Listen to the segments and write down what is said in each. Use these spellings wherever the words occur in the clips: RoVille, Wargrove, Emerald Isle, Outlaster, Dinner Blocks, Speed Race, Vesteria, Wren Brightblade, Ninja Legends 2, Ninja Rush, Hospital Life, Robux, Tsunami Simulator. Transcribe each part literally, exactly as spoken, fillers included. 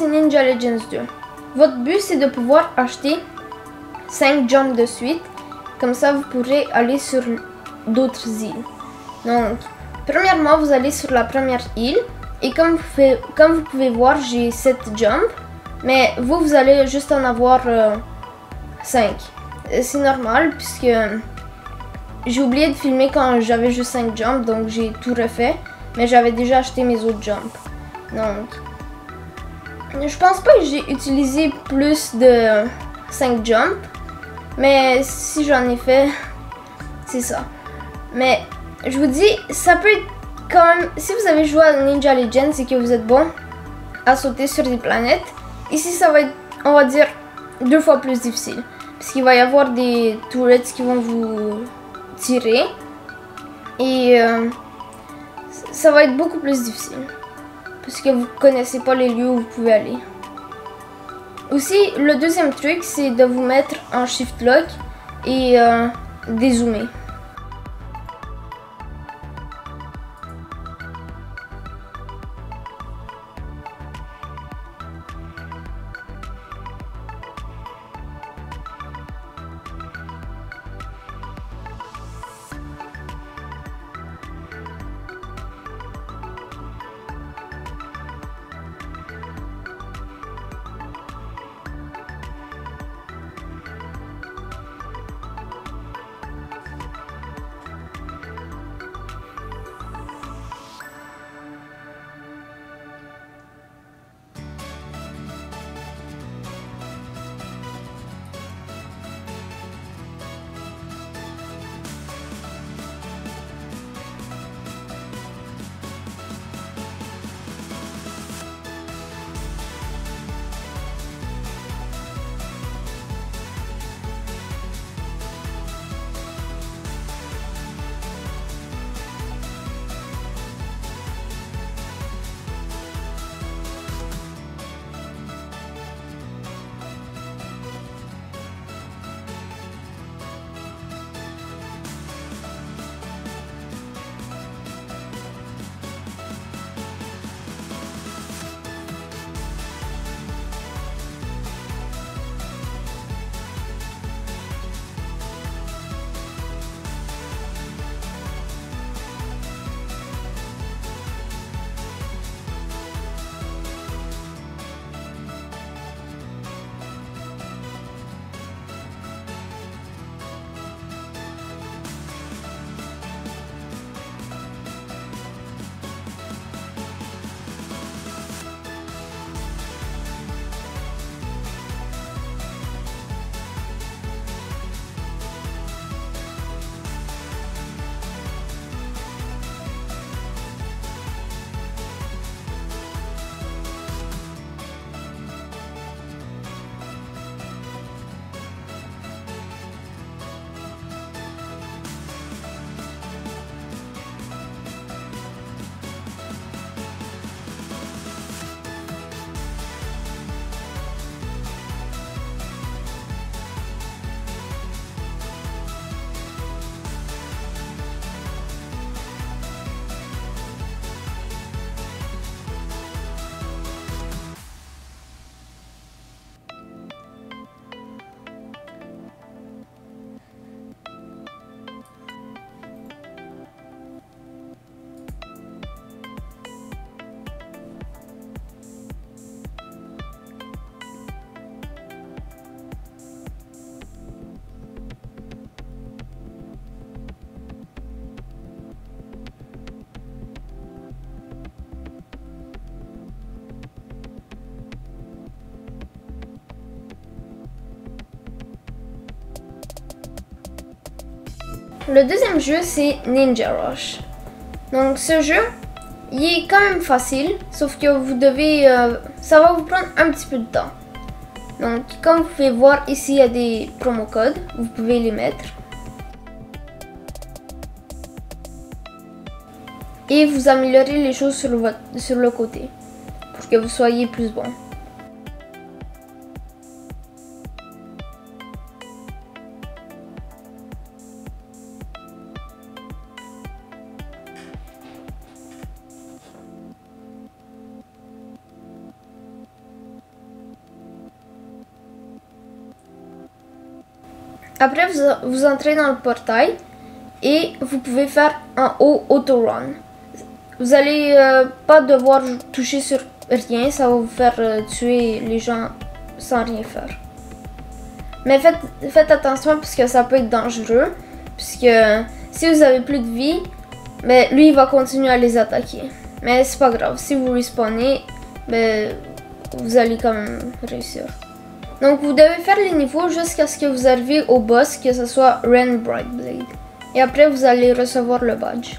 c'est Ninja Legends deux. Votre but, c'est de pouvoir acheter cinq jumps de suite. Comme ça, vous pourrez aller sur d'autres îles. Donc, premièrement, vous allez sur la première île. Et comme vous pouvez, comme vous pouvez voir, j'ai sept jumps. Mais vous, vous allez juste en avoir euh, cinq. C'est normal, puisque j'ai oublié de filmer quand j'avais juste cinq jumps. Donc, j'ai tout refait. Mais j'avais déjà acheté mes autres jumps. Donc, je pense pas que j'ai utilisé plus de cinq jumps. Mais si j'en ai fait, c'est ça. Mais je vous dis, ça peut être quand même... Si vous avez joué à Ninja Legends et que vous êtes bon à sauter sur des planètes, ici ça va être, on va dire, deux fois plus difficile. Parce qu'il va y avoir des turrets qui vont vous tirer. Et euh, ça va être beaucoup plus difficile. Parce que vous connaissez pas les lieux où vous pouvez aller. Aussi, le deuxième truc, c'est de vous mettre en shift lock et euh, dézoomer. Le deuxième jeu, c'est Ninja Rush. Donc ce jeu, il est quand même facile, sauf que vous devez, euh, ça va vous prendre un petit peu de temps. Donc comme vous pouvez voir ici, il y a des promo codes, vous pouvez les mettre. Et vous améliorez les choses sur le, sur le côté, pour que vous soyez plus bon. Après, vous, vous entrez dans le portail et vous pouvez faire un haut auto-run. Vous allez euh, pas devoir toucher sur rien, ça va vous faire euh, tuer les gens sans rien faire. Mais faites, faites attention parce que ça peut être dangereux, puisque si vous avez plus de vie, mais lui il va continuer à les attaquer. Mais c'est pas grave, si vous respawnez, mais vous allez quand même réussir. Donc vous devez faire les niveaux jusqu'à ce que vous arriviez au boss, que ce soit Wren Brightblade. Et après vous allez recevoir le badge.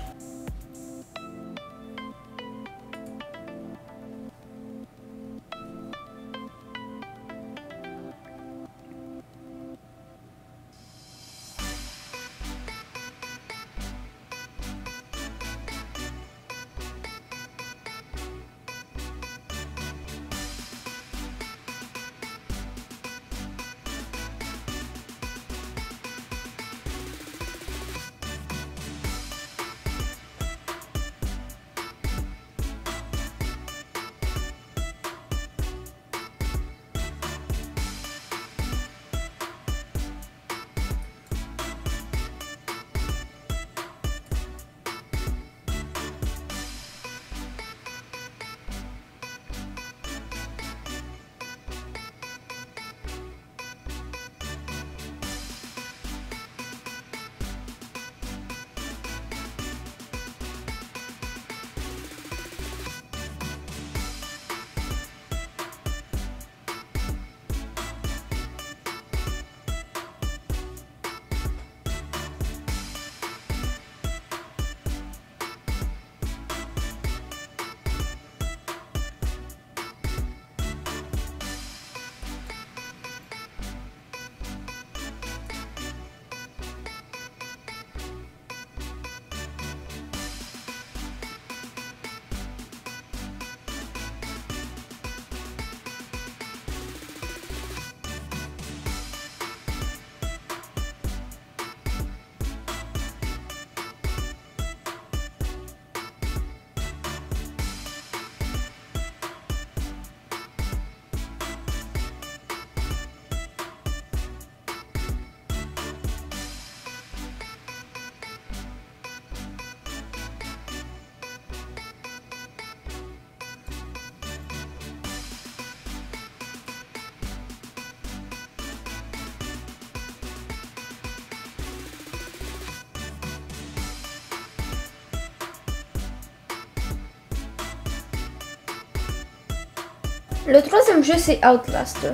Le troisième jeu, c'est Outlaster.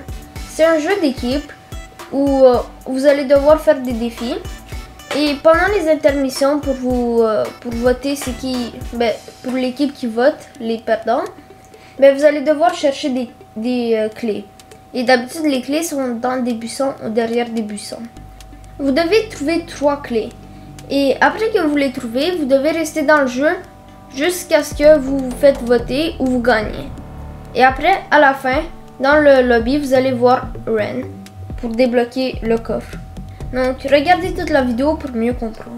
C'est un jeu d'équipe où euh, vous allez devoir faire des défis. Et pendant les intermissions, pour vous euh, pour voter, c'est qui, ben, pour l'équipe qui vote, les perdants, ben, vous allez devoir chercher des, des euh, clés. Et d'habitude, les clés sont dans des buissons ou derrière des buissons. Vous devez trouver trois clés. Et après que vous les trouvez, vous devez rester dans le jeu jusqu'à ce que vous vous faites voter ou vous gagnez. Et après, à la fin, dans le lobby, vous allez voir Wren pour débloquer le coffre. Donc, regardez toute la vidéo pour mieux comprendre.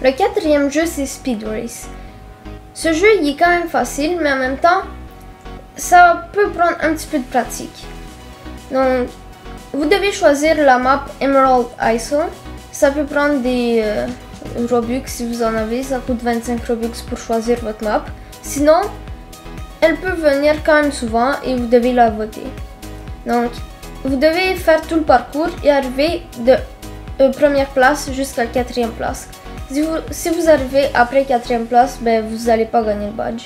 Le quatrième jeu, c'est Speed Race. Ce jeu, il est quand même facile, mais en même temps, ça peut prendre un petit peu de pratique. Donc, vous devez choisir la map Emerald Isle. Ça peut prendre des euh, Robux si vous en avez. Ça coûte vingt-cinq Robux pour choisir votre map. Sinon, elle peut venir quand même souvent et vous devez la voter. Donc, vous devez faire tout le parcours et arriver de euh, première place jusqu'à quatrième place. Si vous, si vous arrivez après quatrième place, ben, vous n'allez pas gagner le badge.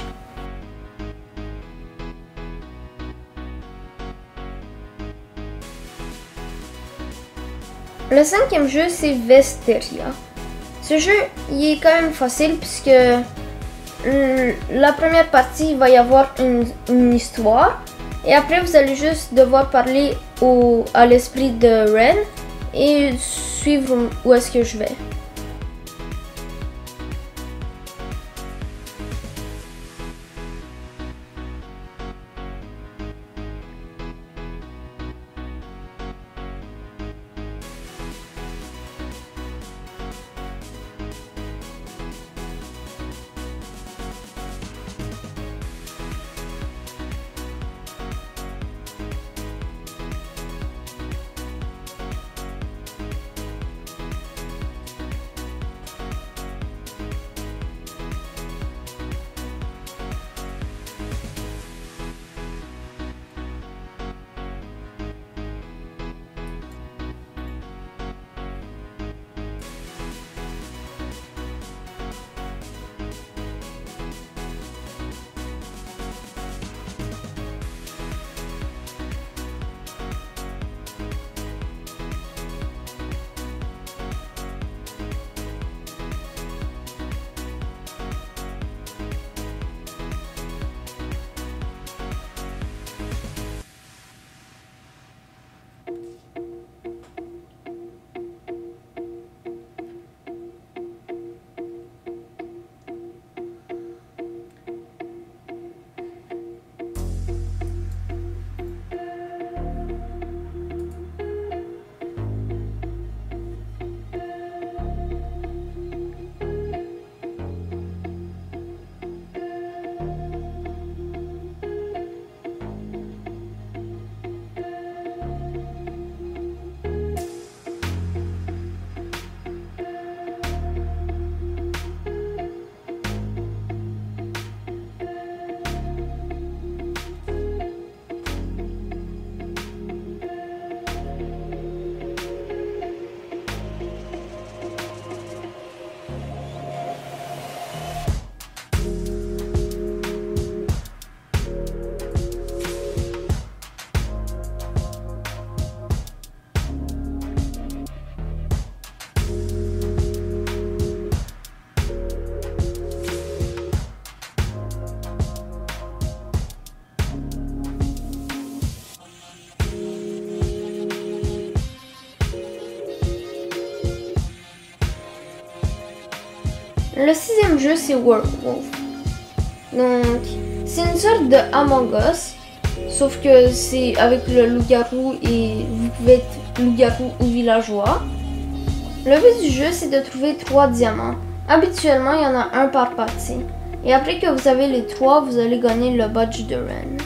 Le cinquième jeu, c'est Vesteria. Ce jeu, il est quand même facile puisque la première partie, il va y avoir une, une histoire. Et après, vous allez juste devoir parler au, à l'esprit de Wren et suivre où est-ce que je vais. Le sixième jeu, c'est Wargrove. Donc, c'est une sorte de Among Us, sauf que c'est avec le loup-garou et vous pouvez être loup-garou ou villageois. Le but du jeu, c'est de trouver trois diamants. Habituellement, il y en a un par partie. Et après que vous avez les trois, vous allez gagner le badge de Wren.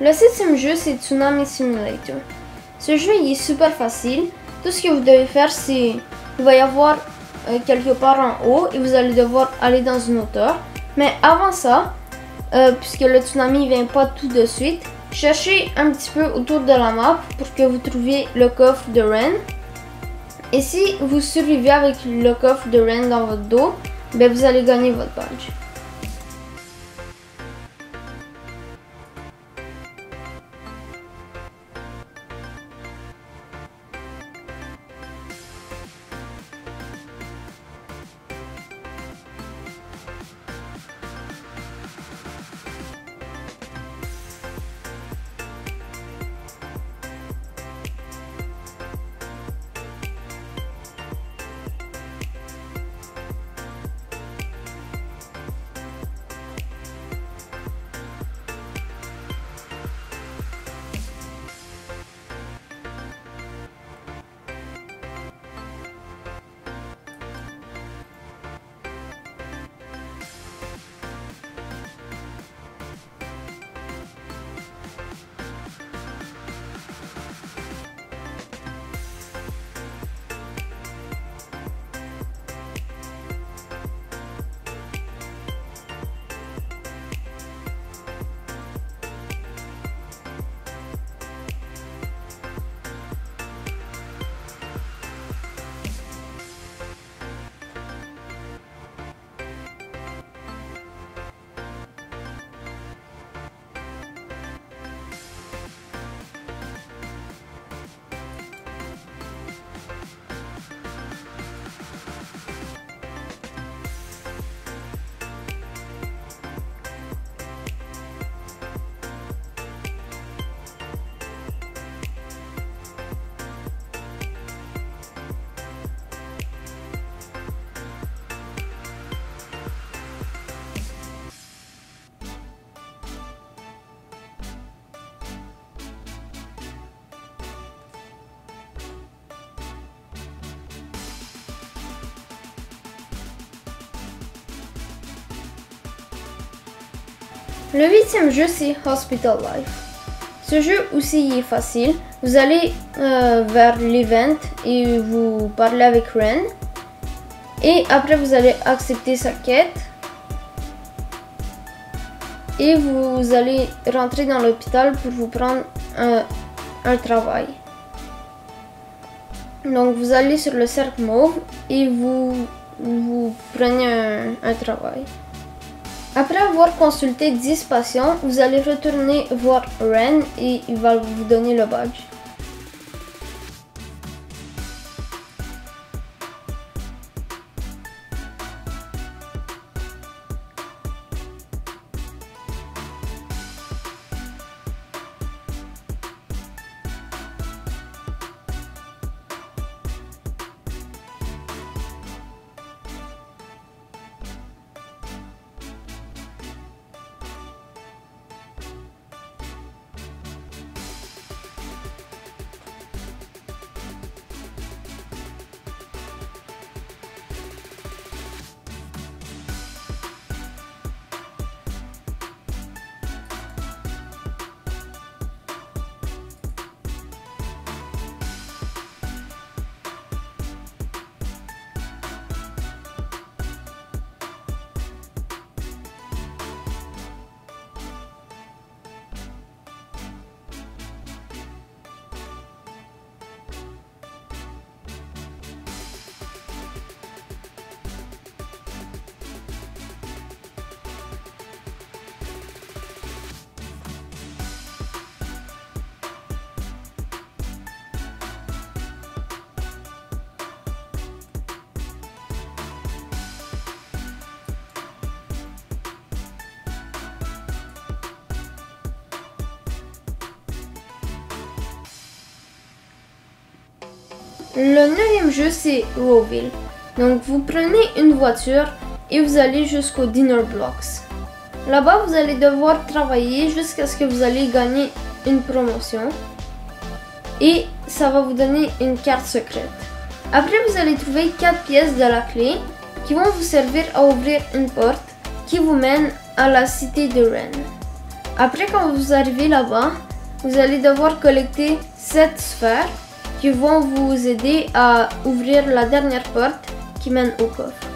Le septième jeu, c'est Tsunami Simulator. Ce jeu il est super facile. Tout ce que vous devez faire, c'est il va y avoir euh, quelque part en haut et vous allez devoir aller dans une hauteur. Mais avant ça, euh, puisque le tsunami ne vient pas tout de suite, cherchez un petit peu autour de la map pour que vous trouviez le coffre de Wren. Et si vous survivez avec le coffre de Wren dans votre dos, ben vous allez gagner votre badge. Le huitième jeu, c'est Hospital Life. Ce jeu aussi il est facile. Vous allez euh, vers l'event et vous parlez avec Wren. Et après vous allez accepter sa quête. Et vous allez rentrer dans l'hôpital pour vous prendre un, un travail. Donc vous allez sur le cercle mauve et vous, vous prenez un, un travail. Après avoir consulté dix patients, vous allez retourner voir Wren et il va vous donner le badge. Le neuvième jeu, c'est RoVille. Donc vous prenez une voiture et vous allez jusqu'au Dinner Blocks. Là-bas, vous allez devoir travailler jusqu'à ce que vous allez gagner une promotion. Et ça va vous donner une carte secrète. Après, vous allez trouver quatre pièces de la clé qui vont vous servir à ouvrir une porte qui vous mène à la cité de Wren. Après, quand vous arrivez là-bas, vous allez devoir collecter sept sphères qui vont vous aider à ouvrir la dernière porte qui mène au coffre.